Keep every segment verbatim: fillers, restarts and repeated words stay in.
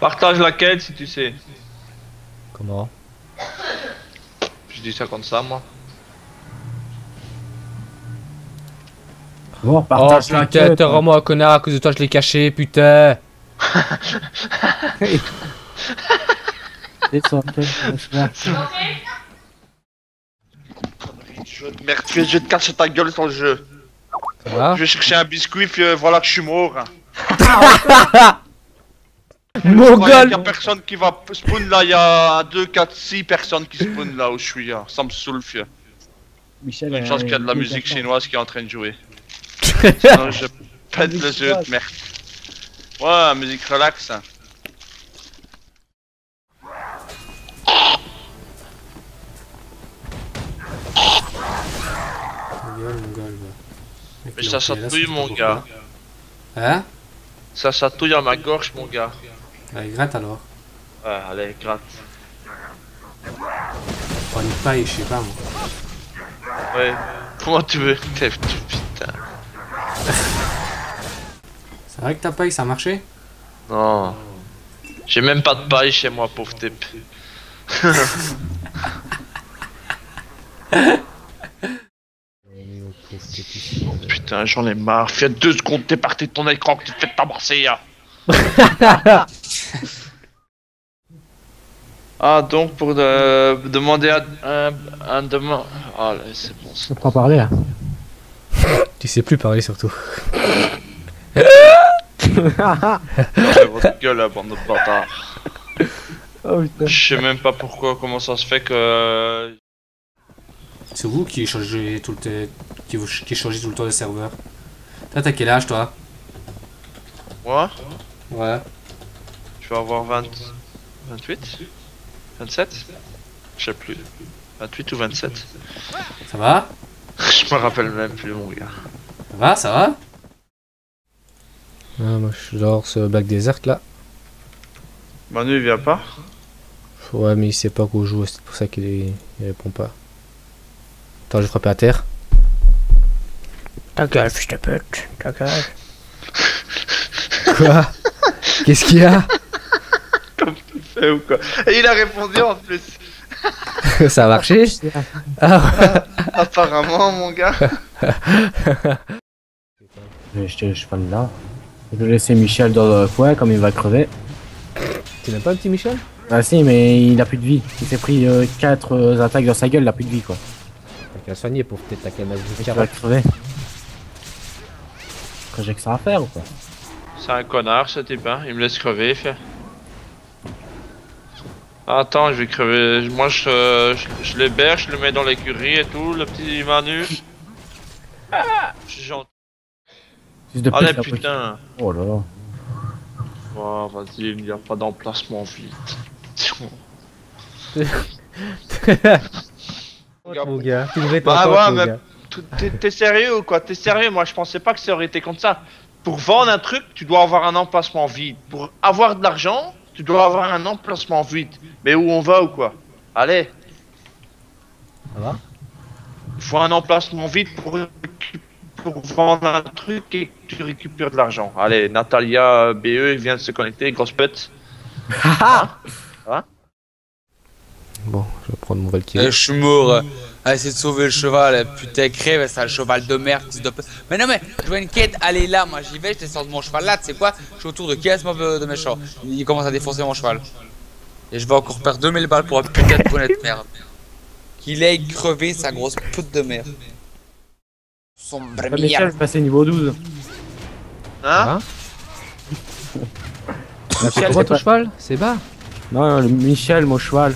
Partage la quête si tu sais. Comment? Je dis ça comme ça, moi. Bon, partage oh, la quête. Rends-moi, connard, à cause de toi, je l'ai caché, putain. Merde, tu es, je te cache ta gueule sans jeu. Voilà. Je vais chercher un biscuit, puis euh, voilà que je suis mort. Mon gars! Il y a personne qui va spawn là, il y a deux, quatre, six personnes qui spawn là où je suis, hein. Ça me saoule, fieu. Michel, une chance qu'il y a de la musique chinoise qui est en train de jouer. Sinon, je pète le jeu de merde. Ouais, musique relax. Hein. Mais ça chatouille mon gars. Hein? Ça chatouille à ma gorge mon gars. Allez gratte alors. Ouais allez gratte. On une paille je sais pas moi. Ouais. Comment tu veux? T'es putain. C'est vrai que ta paille ça a marché? Non. J'ai même pas de paille chez moi pauvre type. Putain, j'en ai marre. Fais deux secondes, t'es parti de ton écran que tu te fais t'embrasser. Hein. Ah, donc pour de... demander à un, un demain. Ah, oh, c'est bon. Je peux pas parler là. Tu sais plus parler surtout. Votre gueule, bande de bâtards. Oh, je sais même pas pourquoi, comment ça se fait que. C'est vous qui changez tout le temps, qui, vous, qui changez tout le temps de serveur. Toi t'as quel âge toi? Moi? Ouais. Je vais avoir vingt... vingt-huit vingt-sept. Je sais plus. vingt-huit ou vingt-sept. Ça va? Je me rappelle même plus mon gars. Ça va, ça va? Ah moi je suis genre ce Black Desert là. Manu il vient pas? Ouais mais il sait pas qu'on joue, c'est pour ça qu'il est... il répond pas. Attends, je frappe à terre. Ta gueule, fils de pute. Ta gueule. Quoi? Qu'est-ce qu'il y a? Comme tu fais ou quoi? Et il a répondu en plus. Ça a marché? Ah, apparemment, mon gars. Je te je pas là. Je vais laisser Michel dans le foin comme il va crever. Tu n'as pas un petit Michel? Ah si, mais il a plus de vie. Il s'est pris euh, quatre euh, attaques dans sa gueule, il a plus de vie quoi. T'as qu'à soigner pour peut-être t'as qu'à mettre du carré. Quand j'ai que ça à faire ou quoi? C'est un connard ce type, hein. Il me laisse crever, fait. Attends, je vais crever. Moi je, je, je l'héberge, je le mets dans l'écurie et tout, le petit Manu. Ah, je suis gentil. Allez putain. Oh là là. Oh vas-y, il n'y a pas d'emplacement vite. Mon gars, tu devrais bah ouais, mais mais t'es sérieux ou quoi? T'es sérieux? Moi je pensais pas que ça aurait été comme ça. Pour vendre un truc, tu dois avoir un emplacement vide. Pour avoir de l'argent, tu dois avoir un emplacement vide. Mais où on va ou quoi? Allez. Ça va? Il faut un emplacement vide pour, pour vendre un truc et tu récupères de l'argent. Allez, Natalia B E vient de se connecter, grosse pète. Hein? Hein? Bon, je vais prendre mon Valkyrie. Euh, je suis mort. Allez, essayer de sauver le cheval. Putain, crève, c'est un cheval de merde. Mais non, mais je vois une quête. Allez là, moi j'y vais, je descends de mon cheval. Là, tu sais quoi? Je suis autour de quinze mobs de méchants. Il commence à défoncer mon cheval. Et je vais encore perdre deux mille balles pour un putain de bonnet de merde. Qu'il ait crevé sa grosse pute de merde. Sombre merde. Michel, je passais niveau douze. Hein? Michel, c'est ton cheval? C'est bas? Non, non, Michel, mon cheval.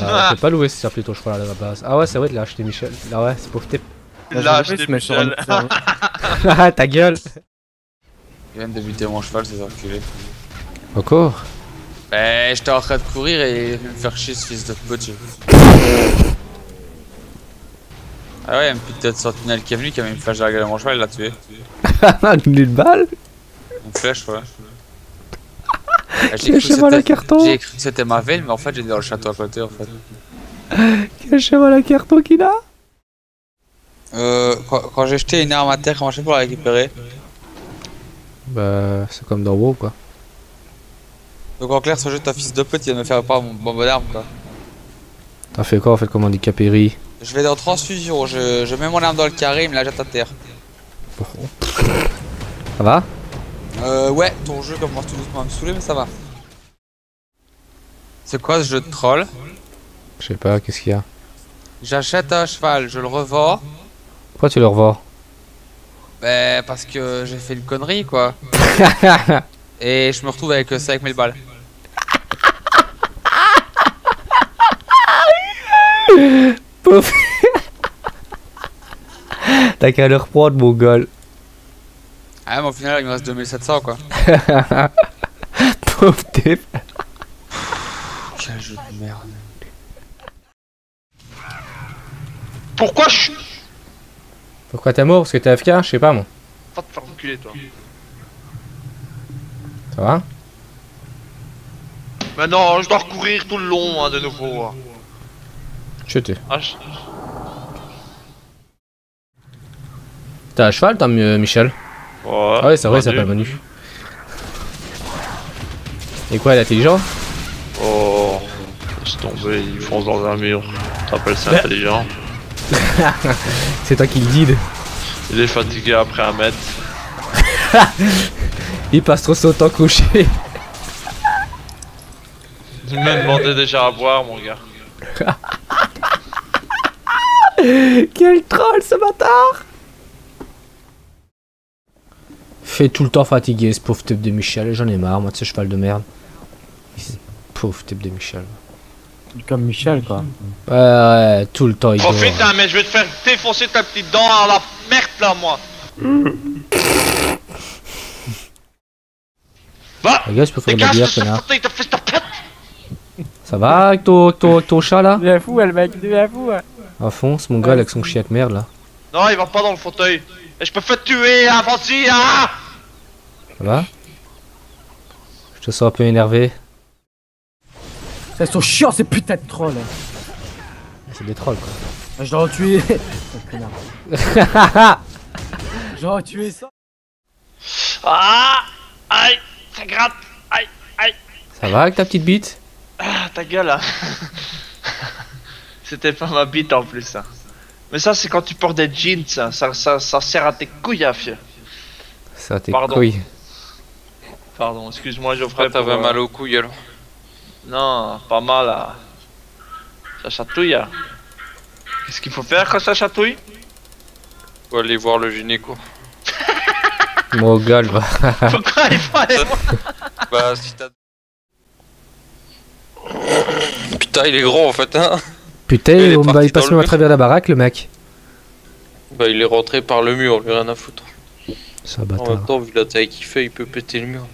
Ah, c'est pas loué si ça s'appelait ton cheval à la base. Ah ouais, c'est vrai, il l'a acheté Michel. Ah ouais, c'est pauvre type. Il l'a acheté Michel. Ah, ta gueule. Il vient de buter mon cheval, c'est enculé. Encore? Ben, j'étais en train de courir et me faire chier ce fils de pute. Ah ouais, un putain de sentinelle qui est venu qui a mis une flèche dans la gueule à mon cheval, il l'a tué. Une balle? Une flèche, ouais. Quel cheval à carton! J'ai cru que c'était ma veine, mais en fait j'étais dans le château à côté en fait. Quel cheval à carton qu'il a! Euh. Quand, quand j'ai jeté une arme à terre, comment je fais pour la récupérer? Bah. C'est comme dans WoW quoi. Donc en clair, ce jeu, ta fils de pute, il va me faire pas mon bonbon d'arme quoi. T'as fait quoi en fait comme handicapéry? Je vais dans transfusion, je, je mets mon arme dans le carré, il me la jette à terre. Ça va? Euh ouais, ton jeu commence tout doucement à me saouler, mais ça va. C'est quoi ce jeu de troll? Je sais pas, qu'est-ce qu'il y a? J'achète un cheval, je le revends. Pourquoi tu le revends? Bah parce que j'ai fait une connerie quoi. Et je me retrouve avec cinq mille balles. Pauvre. T'as qu'à le reprendre mon gueule. Ah mais au final il me reste deux mille sept cents quoi. Pauvre type. Quel jeu de merde. Pourquoi je suis... Pourquoi t'es mort? Parce que t'es A F K? Je sais pas moi. Faut te faire reculer toi. Ça va? Bah non, je dois recourir tout le long hein, de nouveau. Hein. Chuté. Ah, je... T'as un cheval toi Michel? Ouais. Ah ouais c'est vrai il s'appelle Manu. Et quoi il est intelligent? Oh... C'est tombé, il fonce dans un mur. T'appelles ça intelligent? C'est toi qui le guide. Il est fatigué après un mètre. Il passe trop son temps couché. Il me demandait déjà à boire mon gars. Quel troll ce bâtard. Fait tout le temps fatigué ce pauvre type de Michel. J'en ai marre moi de ce cheval de merde. Pauvre type de Michel. Comme Michel quoi. Ouais, ouais, tout le temps il profite hein, mais je vais te faire défoncer ta petite dent à la merde là moi. Va. Les gars je peux faire de la bière connard. Ça va avec ton, ton, ton chat là? Il est fou le mec, il est fou hein. À fond, c'est mon gars avec son chien de merde là. Non il va pas dans le fauteuil. Et je peux faire tuer hein, Francis hein. Ça va? Je te sens un peu énervé. Elles sont chiants ces putains de trolls. C'est des trolls quoi. Je dois en tuer. Je dois en tuer ça. Ah, aïe, ça gratte. Aïe, aïe. Ça va avec ta petite bite? Ah, ta gueule là. C'était pas ma bite en plus hein. Mais ça c'est quand tu portes des jeans ça, ça, ça, ça sert à tes couilles à fier. Ça tes Pardon. couilles. Pardon, excuse-moi Geoffrey. Pourquoi t'avais mal aux couilles alors? Non, pas mal là. Ça chatouille. Hein. Qu'est-ce qu'il faut faire quand ça chatouille? Faut aller voir le gynéco. Mon gars, bah. Pourquoi il faut aller voir? Bah, si t'as. Putain, il est gros en fait, hein. Putain, il, on, bah, il passe même à travers la baraque, le mec. Bah, il est rentré par le mur, lui, rien à foutre. Ça bâtard. En même temps, vu la taille qu'il fait, il peut péter le mur.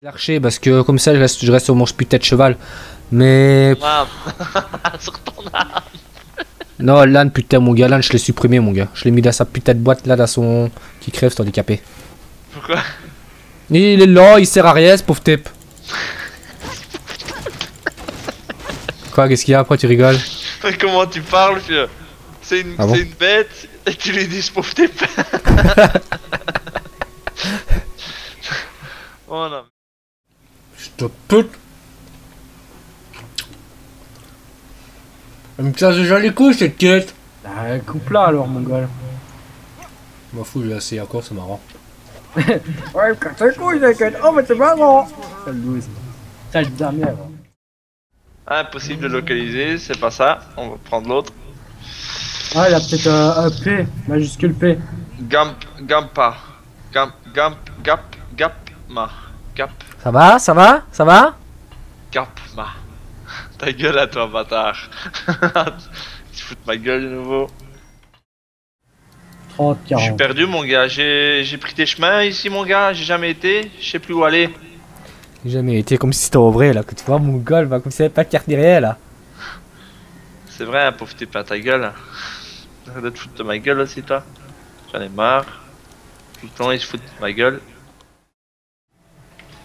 L'archer parce que comme ça je reste, je reste sur mon putain de cheval. Mais sur ton âme. Non l'âne putain mon gars, l'âne je l'ai supprimé mon gars. Je l'ai mis dans sa putain de boîte là, dans son... Qui crève cet handicapé. Pourquoi? Il est là, il sert à rien ce pauvre type. Quoi qu'est-ce qu'il y a? Après tu rigoles? Comment tu parles vieux? C'est une, ah bon une bête et tu lui dis ce pauvre type. Oh non. Je te pute. Elle me casse déjà les couilles cette quête. Bah coupe là alors mon gars. M'en fous, je vais essayer encore, c'est marrant. Ouais, elle me casse les couilles cette quête. Oh mais c'est marrant. C'est le douze. C'est le dernier. Impossible de localiser, c'est pas ça. On va prendre l'autre. Ah il a peut-être un P, majuscule P. Gamp, Gampa. Gamp, Gamp, Gap, Gap. Ma, cap. Ça va, ça va, ça va? Cap, ma. Ta gueule à toi, bâtard. Tu fous de ma gueule de nouveau. trente, quarante. Je suis perdu, mon gars. J'ai pris tes chemins ici, mon gars. J'ai jamais été. Je sais plus où aller. J'ai jamais été comme si c'était en vrai, là. Que tu vois, mon gars, bah, comme si il n'y avait pas de carte derrière, là. C'est vrai, hein, pauvre t'es pas ta gueule. Arrête de te foutre de ma gueule aussi, toi. J'en ai marre. Tout le temps, ils se foutent de ma gueule.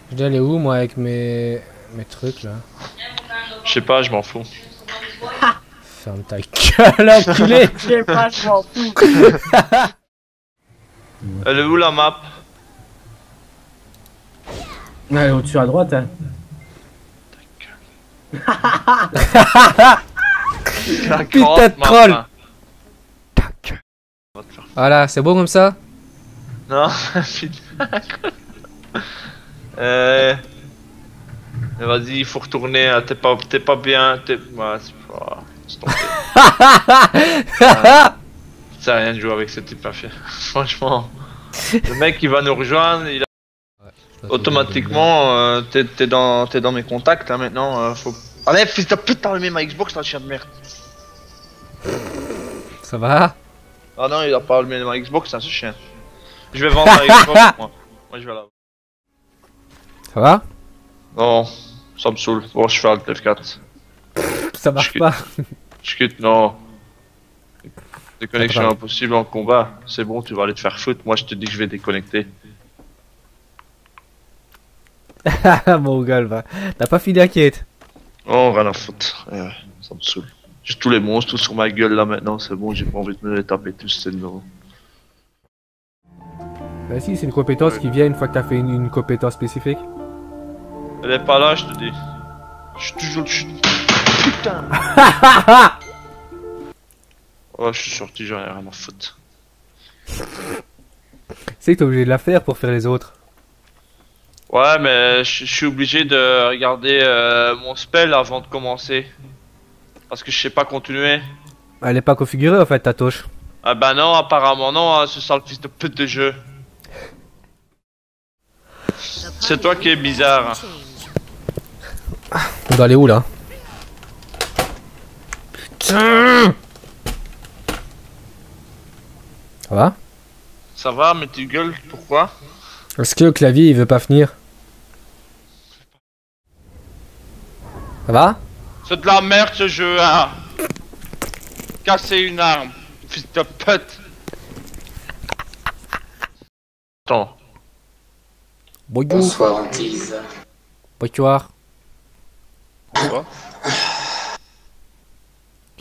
Je dois aller où moi avec mes, mes trucs là? Je sais pas, je m'en fous. Ferme ta gueule enculé. Je sais pas, je m'en fous. Elle est où la map? Ouais, au-dessus à droite. Hein. Ta gueule. Putain de troll. Ta gueule. Voilà, c'est beau comme ça. Non, putain. euh... Vas-y, il faut retourner, t'es pas, t'es pas bien, t'es... Ouais, c'est pas... ah, ça a rien de jouer avec ce type, ma fille. Franchement, le mec il va nous rejoindre, il a... ouais, automatiquement, euh, t'es dans, dans mes contacts, hein, maintenant, euh, faut... Allez, fils de pute, t'as allumé ma Xbox, t'as un chien de merde. Ça va? Ah non, il a pas allumé ma Xbox, c'est un chien. Je vais vendre ma Xbox, moi. Moi, je vais la... Ça va? Non, ça me saoule. Bon, je fais Alt F quatre. Ça marche pas. Je quitte, non. Déconnexion impossible en combat. C'est bon, tu vas aller te faire foutre. Moi, je te dis que je vais déconnecter. Mon gars, va. T'as pas fini, inquiète. Oh, rien à foutre. Ouais, ça me saoule. J'ai tous les monstres, tous sur ma gueule là maintenant. C'est bon, j'ai pas envie de me les taper tous, c'est nouveau. Bah, si, c'est une compétence ouais. qui vient une fois que t'as fait une, une compétence spécifique. Elle est pas là, je te dis. Je suis toujours... J'suis... Putain. Oh, je suis sorti, j'en ai rien à foutre. C'est que t'es obligé de la faire pour faire les autres. Ouais, mais je suis obligé de regarder euh, mon spell avant de commencer. Parce que je sais pas continuer. Elle est pas configurée en fait, ta touche. Ah bah non, apparemment non, hein, ce sale fils de pute de jeu. C'est toi qui es bizarre. On doit aller où là? Putain! Ça va? Ça va, mais tu gueules, pourquoi? Est-ce que le clavier il veut pas finir? Ça va? C'est de la merde ce jeu, hein! Casser une arme, fils de pute! Attends. Bonjour. Bonsoir Antize. Bonsoir. Bonsoir.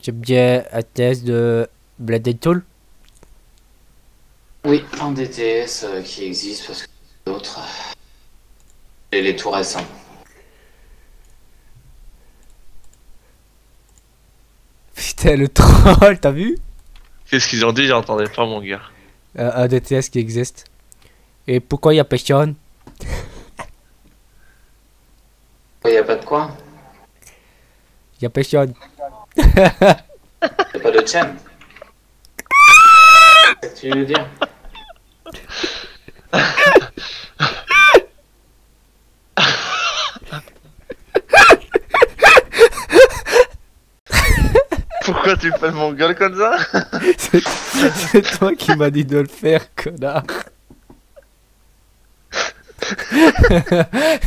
C'est bien Antize de Black Desert Online. Oui, un D T S euh, qui existe parce que d'autres. Et les tout récents. Putain le troll, t'as vu? Qu'est-ce qu'ils ont dit? J'entendais pas mon gars. Euh, un D T S qui existe. Et pourquoi y'a personne? Il n'y a pas de quoi? Il n'y a personne. Il n'y a pas de chaîne. Qu'est-ce que tu veux nous dire? Pourquoi tu fais mon gueule comme ça? C'est toi qui m'as dit de le faire, connard.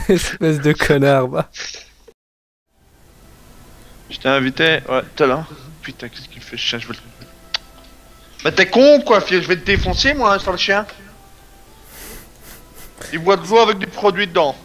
Espèce de connard, bah. Je t'ai invité, ouais, t'es là. Putain, qu'est-ce qu'il fait, chien, je veux le... Mais t'es con, quoi, fille, je vais te défoncer, moi, hein, sur le chien. Il boit de l'eau avec du produit dedans.